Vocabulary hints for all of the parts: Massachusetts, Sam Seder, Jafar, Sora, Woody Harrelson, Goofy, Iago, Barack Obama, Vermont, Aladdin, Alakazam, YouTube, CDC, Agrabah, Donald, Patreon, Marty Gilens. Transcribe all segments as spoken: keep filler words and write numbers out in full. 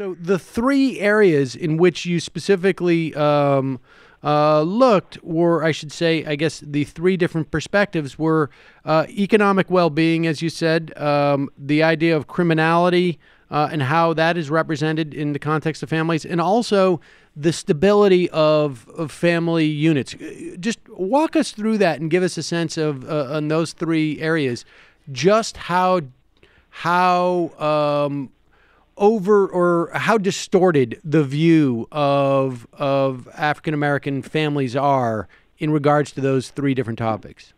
So the three areas in which you specifically um, uh, looked, or I should say, I guess the three different perspectives were uh, economic well-being, as you said, um, the idea of criminality uh, and how that is represented in the context of families, and also the stability of, of family units. Just walk us through that and give us a sense of, uh, on those three areas, just how, how, um, over or how distorted the view of of African-American families are in regards to those three different topics.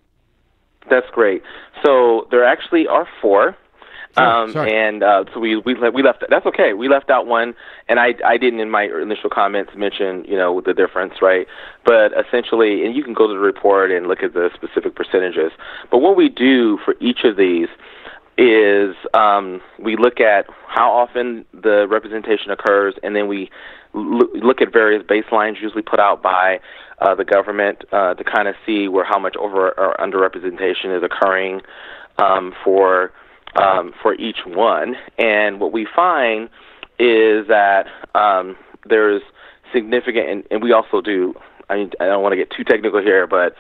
That's great. So there actually are four. Oh, um, and uh, so we, we, we left, that's okay. We left out one, and I, I didn't in my initial comments mention, you know, the difference, right? But essentially, and you can go to the report and look at the specific percentages. But what we do for each of these is um, we look at how often the representation occurs, and then we l look at various baselines usually put out by uh, the government uh, to kind of see where how much over or underrepresentation is occurring um, for um, for each one. And what we find is that um, there's significant, and, and we also do. I, I don't want to get too technical here, but.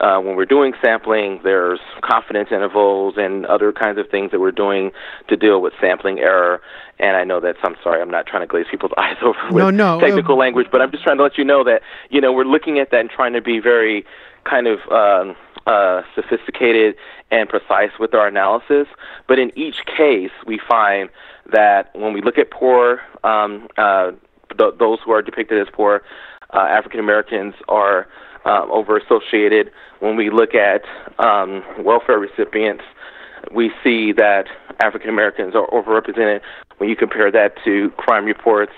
Uh, when we're doing sampling, there's confidence intervals and other kinds of things that we're doing to deal with sampling error. And I know that's, I'm sorry, I'm not trying to glaze people's eyes over with no, no, technical uh, language, but I'm just trying to let you know that, you know, we're looking at that and trying to be very kind of um, uh, sophisticated and precise with our analysis. But in each case, we find that when we look at poor, um, uh, th those who are depicted as poor, uh, African-Americans are Uh, over-associated. When we look at um, welfare recipients, we see that African-Americans are overrepresented when you compare that to crime reports.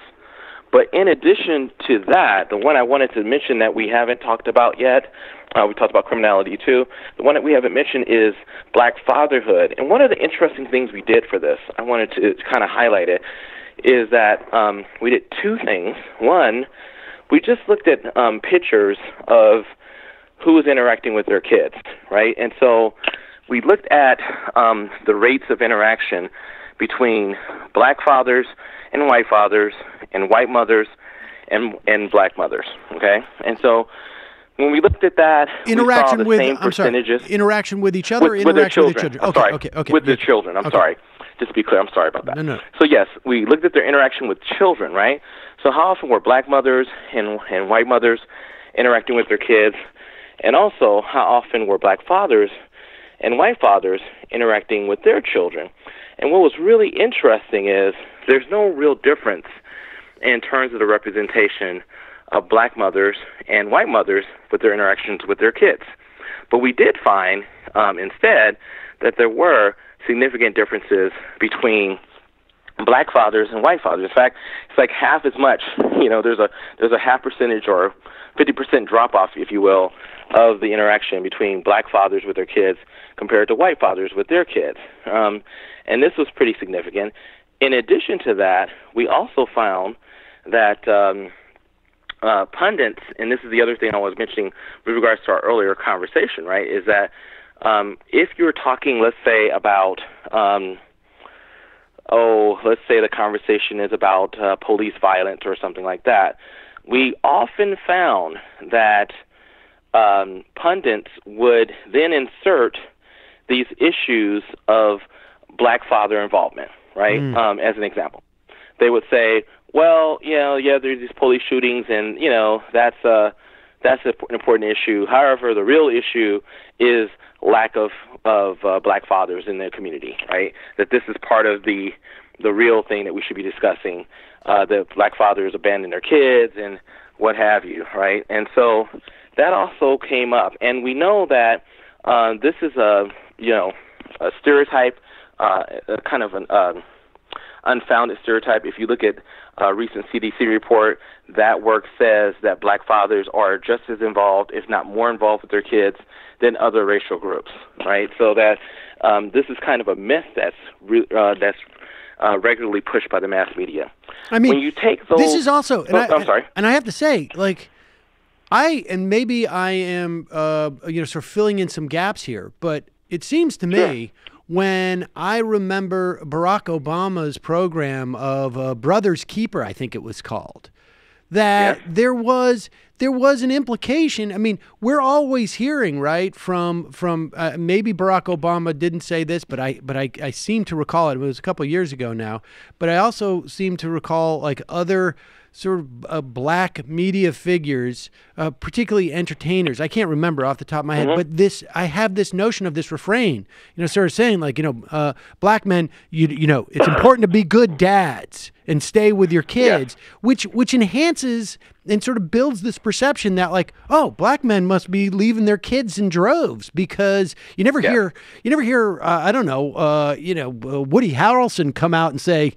But in addition to that, the one I wanted to mention that we haven't talked about yet, uh, we talked about criminality too, the one that we haven't mentioned is black fatherhood. And one of the interesting things we did for this, I wanted to kind of highlight it, is that um, we did two things. One, we just looked at um, pictures of who was interacting with their kids, right? And so we looked at um, the rates of interaction between black fathers and white fathers and white mothers and and black mothers, okay? And so when we looked at that, interaction we saw the with, same I'm percentages. Sorry, interaction with each other with, or interaction with their children? With their children. Okay, okay, okay. With yeah. the children, I'm okay. sorry. Just to be clear, I'm sorry about that. No, no. So yes, we looked at their interaction with children, right? So how often were black mothers and, and white mothers interacting with their kids? And also, how often were black fathers and white fathers interacting with their children? And what was really interesting is there's no real difference in terms of the representation of black mothers and white mothers with their interactions with their kids. But we did find, um, instead, that there were significant differences between black fathers and white fathers. In fact, it's like half as much. You know, there's a there's a half percentage or fifty percent drop off, if you will, of the interaction between black fathers with their kids compared to white fathers with their kids. Um, and this was pretty significant. In addition to that, we also found that um, uh, pundits, and this is the other thing I was mentioning with regards to our earlier conversation, right, is that Um, if you're talking, let's say, about, um, oh, let's say the conversation is about uh, police violence or something like that, we often found that um, pundits would then insert these issues of black father involvement, right, mm. um, as an example. They would say, well, you know, yeah, there's these police shootings and, you know, that's a, that's an important issue. However, the real issue is lack of of uh, black fathers in their community, right? That this is part of the the real thing that we should be discussing. Uh, that black fathers abandon their kids and what have you, right? And so that also came up, and we know that uh, this is a you know a stereotype, uh, a kind of an uh, unfounded stereotype. If you look at a recent C D C report, that work says that black fathers are just as involved, if not more involved with their kids than other racial groups, right? So that um, this is kind of a myth that's re uh, that's uh, regularly pushed by the mass media. I mean, when you take those, this is also, and oh, I, I'm sorry, and I have to say, like, I and maybe I am, uh, you know, sort of filling in some gaps here, but it seems to me. Sure. when I remember Barack Obama's program of uh, Brother's Keeper, I think it was called, that yeah. there was there was an implication. I mean, we're always hearing, right, from from uh, maybe Barack Obama didn't say this, but I but I, I seem to recall it. It was a couple of years ago now, but I also seem to recall like other sort of uh, black media figures, uh, particularly entertainers. I can't remember off the top of my head, mm-hmm. but this, I have this notion of this refrain, you know, sort of saying like, you know, uh, black men, you, you know, it's important to be good dads and stay with your kids, yeah. which, which enhances and sort of builds this perception that like, oh, black men must be leaving their kids in droves, because you never yeah. hear, you never hear, uh, I don't know, uh, you know, uh, Woody Harrelson come out and say,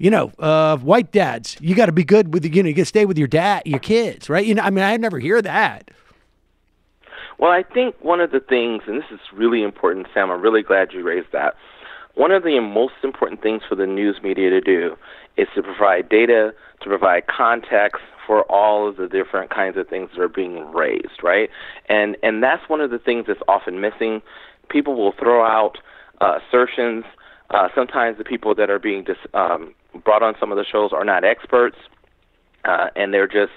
you know, uh, white dads, you got to be good with the, you know, you got to stay with your dad, your kids, right? You know, I mean, I never hear that. Well, I think one of the things, and this is really important, Sam, I'm really glad you raised that. One of the most important things for the news media to do is to provide data, to provide context for all of the different kinds of things that are being raised, right? And, and that's one of the things that's often missing. People will throw out uh, assertions. Uh, sometimes the people that are being dis, um, brought on some of the shows are not experts, uh, and they're just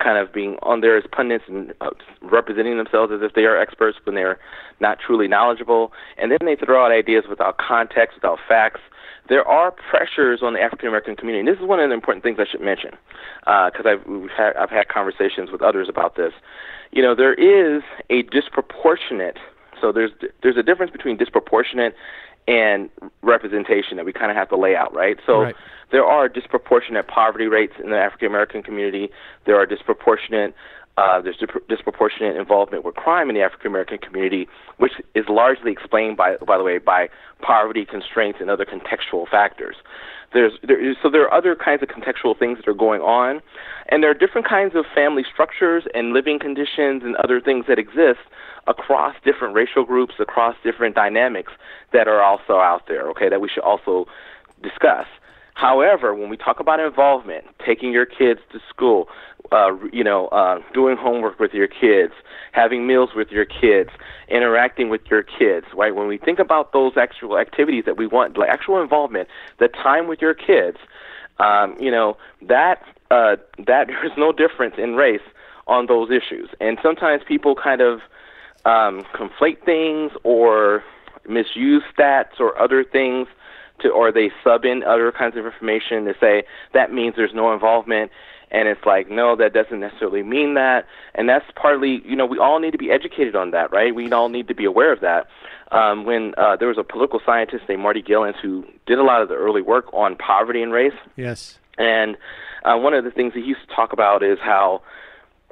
kind of being on there as pundits and uh, representing themselves as if they are experts when they're not truly knowledgeable. And then they throw out ideas without context, without facts. There are pressures on the African-American community. This is one of the important things I should mention, because uh, I've, we've had, I've had conversations with others about this. You know, there is a disproportionate, so there's there's a difference between disproportionate and representation that we kind of have to lay out, right? So right. there are disproportionate poverty rates in the African-American community. There are disproportionate, uh, there's disproportionate involvement with crime in the African-American community, which is largely explained, by, by the way, by poverty constraints and other contextual factors. There's, there is, so there are other kinds of contextual things that are going on, and there are different kinds of family structures and living conditions and other things that exist across different racial groups, across different dynamics that are also out there, okay, that we should also discuss. However, when we talk about involvement, taking your kids to school, uh, you know, uh, doing homework with your kids, having meals with your kids, interacting with your kids, right? When we think about those actual activities that we want, like actual involvement, the time with your kids, um, you know, that uh, that there's no difference in race on those issues. And sometimes people kind of um, conflate things or misuse stats or other things, to, or they sub in other kinds of information to say that means there's no involvement, and it's like, no, that doesn't necessarily mean that. And that's partly, you know, we all need to be educated on that, right? We all need to be aware of that. Um, when uh, there was a political scientist named Marty Gilens who did a lot of the early work on poverty and race. Yes. And uh, one of the things that he used to talk about is how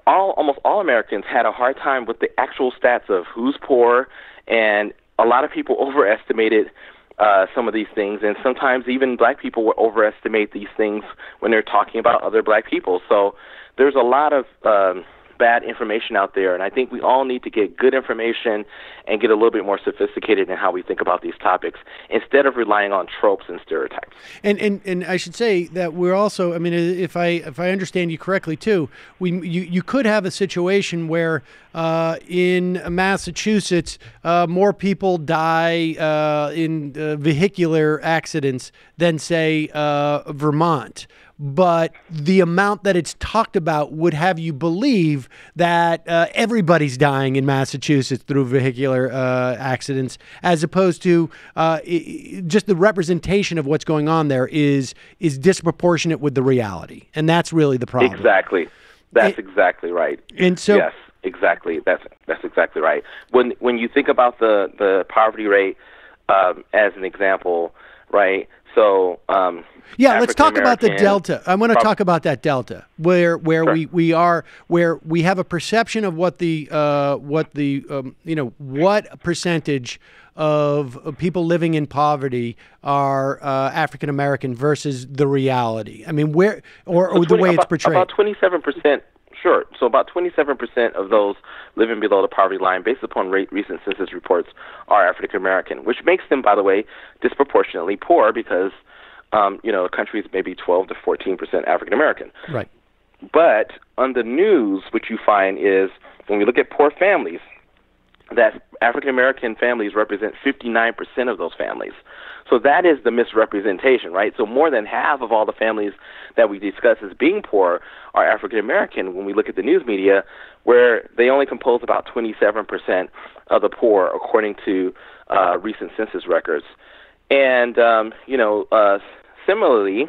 all almost all Americans had a hard time with the actual stats of who's poor, and a lot of people overestimated Uh, some of these things, and sometimes even black people will overestimate these things when they're talking about other black people. So there's a lot of um, bad information out there, and I think we all need to get good information and get a little bit more sophisticated in how we think about these topics instead of relying on tropes and stereotypes. And and, and I should say that we're also, I mean, if I if I understand you correctly too, we you, you could have a situation where Uh, in Massachusetts, uh, more people die uh, in uh, vehicular accidents than, say, uh, Vermont. But the amount that it's talked about would have you believe that uh, everybody's dying in Massachusetts through vehicular uh, accidents, as opposed to uh, it, just the representation of what's going on there is is disproportionate with the reality. And that's really the problem. Exactly. That's and, exactly right. And so... Yes. Exactly. That's that's exactly right. When when you think about the, the poverty rate um, as an example, right? So um, yeah, let's talk about the delta. I want to talk about that delta where where sure. we, we are where we have a perception of what the uh, what the um, you know what percentage of people living in poverty are uh, African American versus the reality. I mean, where or, or the way it's portrayed. About twenty-seven percent. Sure. So about twenty-seven percent of those living below the poverty line, based upon rate, recent census reports, are African-American, which makes them, by the way, disproportionately poor because, um, you know, the country is maybe twelve to fourteen percent African-American. Right. But on the news, what you find is when we look at poor families, that African-American families represent fifty-nine percent of those families. So that is the misrepresentation, right? So more than half of all the families that we discuss as being poor are African-American when we look at the news media, where they only compose about twenty-seven percent of the poor, according to uh, recent census records. And, um, you know, uh, similarly,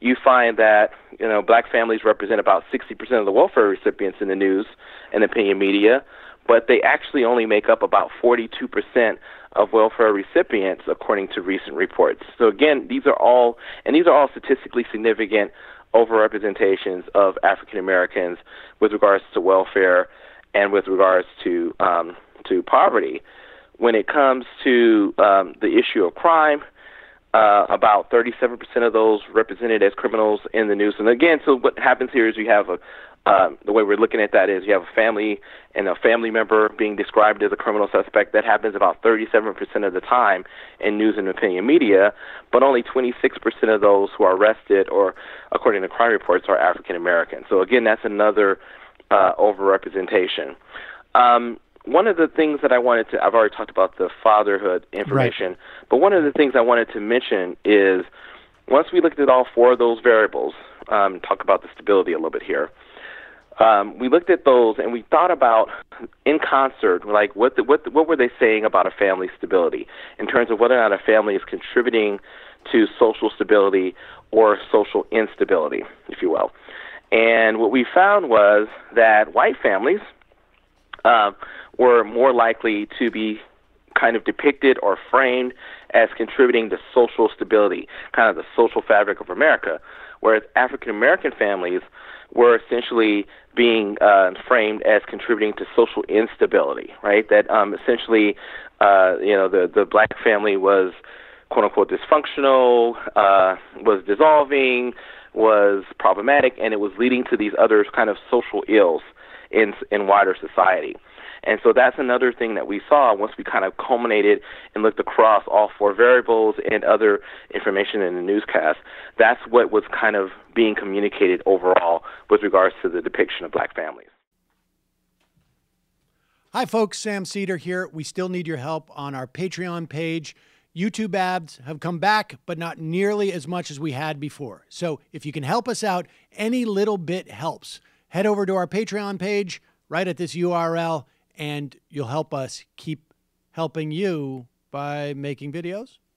you find that, you know, black families represent about sixty percent of the welfare recipients in the news and opinion media, but they actually only make up about forty-two percent of welfare recipients, according to recent reports. So again, these are all, and these are all statistically significant overrepresentations of African Americans with regards to welfare and with regards to um, to poverty. When it comes to um, the issue of crime, uh, about thirty-seven percent of those represented as criminals in the news. And again, so what happens here is you have a Um, the way we're looking at that is you have a family and a family member being described as a criminal suspect. That happens about thirty-seven percent of the time in news and opinion media, but only twenty-six percent of those who are arrested or, according to crime reports, are African American. So again, that's another uh, overrepresentation. Um, one of the things that I wanted to, I've already talked about the fatherhood information, right. But one of the things I wanted to mention is once we looked at all four of those variables, um, talk about the stability a little bit here. Um, we looked at those and we thought about in concert, like what the, what the, what were they saying about a family's stability in terms of whether or not a family is contributing to social stability or social instability, if you will. And what we found was that white families uh, were more likely to be kind of depicted or framed as contributing to social stability, kind of the social fabric of America, whereas African-American families were essentially being uh, framed as contributing to social instability, right? That um, essentially, uh, you know, the, the black family was, quote unquote, dysfunctional, uh, was dissolving, was problematic, and it was leading to these other kind of social ills in in wider society. And so that's another thing that we saw once we kind of culminated and looked across all four variables and other information in the newscast. That's what was kind of being communicated overall with regards to the depiction of black families. Hi, folks. Sam Seder here. We still need your help on our Patreon page. YouTube ads have come back, but not nearly as much as we had before. So if you can help us out, any little bit helps. Head over to our Patreon page right at this U R L. And you'll help us keep helping you by making videos